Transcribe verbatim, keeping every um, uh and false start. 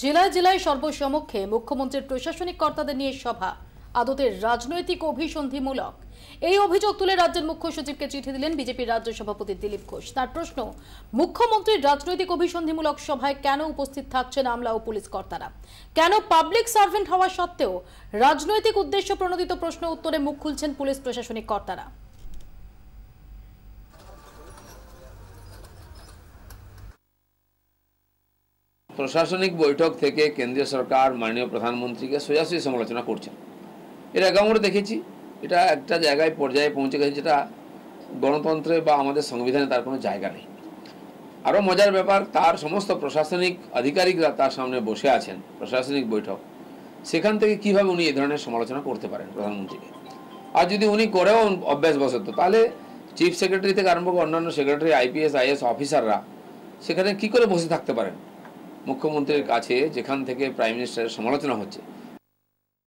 জেলায় জেলায় সর্বসমক্ষে মুখ্যমন্ত্রীর প্রশাসনিক কর্তাদের নিয়ে সভা আদতে রাজনৈতিক অভিসন্ধিমূলক এই অভিযোগ তুলে রাজ্যের মুখ্য সচিবকে চিঠি দিলেন বিজেপি রাজ্য সভাপতি দিলীপ ঘোষ। তার প্রশ্ন, মুখ্যমন্ত্রীর রাজনৈতিক অভিসন্ধিমূলক সভায় কেন উপস্থিত থাকছেন আমলা ও পুলিশ কর্তারা? কেন পাবলিক সার্ভেন্ট হওয়া সত্ত্বেও রাজনৈতিক উদ্দেশ্য প্রণোদিত প্রশ্ন উত্তরে মুখ খুলছেন পুলিশ প্রশাসনিক কর্তারা? प्रशासनिक बैठक থেকে কেন্দ্রীয় সরকার মাননীয় প্রধানমন্ত্রী के সোজাসুজি সমালোচনা করছেন। এর আগে আমরা দেখেছি এটা একটা জায়গায় পর্যায়ে পৌঁছে গেছে যেটা গণতন্ত্রে বা আমাদের সংবিধানে তার কোনো জায়গা নেই। আরও মজার ব্যাপার, তার সমস্ত প্রশাসনিক আধিকারিকরা তার সামনে বসে আছেন, প্রশাসনিক বৈঠক, সেখান থেকে কীভাবে উনি এই ধরনের সমালোচনা করতে পারেন প্রধানমন্ত্রীকে? আর যদি উনি করেও অভ্যাসবশত, তাহলে চিফ সেক্রেটারি থেকে আরম্ভ করে অন্যান্য সেক্রেটারি আইপিএস আইএস অফিসাররা সেখানে কী করে বসে থাকতে পারেন? মুখ্যমন্ত্রীর কাছে যেখান থেকে প্রাইম মিনিস্টারের সমালোচনা হচ্ছে